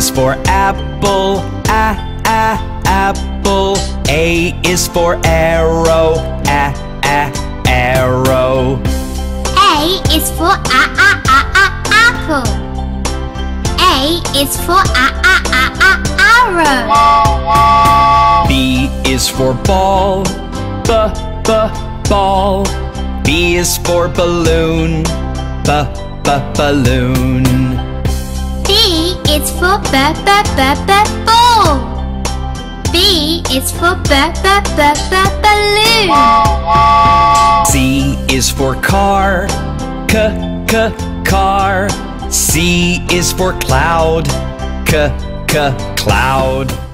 is for apple, apple. A is for arrow, arrow. A is for apple. A is for arrow. B is for ball, ball. B is for balloon, balloon. B is for ball. B is for balloon. C is for car, car. C is for cloud, cloud.